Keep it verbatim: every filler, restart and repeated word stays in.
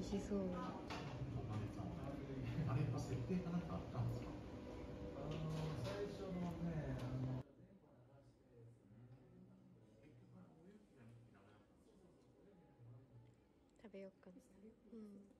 味しそう。あれ、設定かなんかあったんですか？最初のね、あの食べようかな。うん。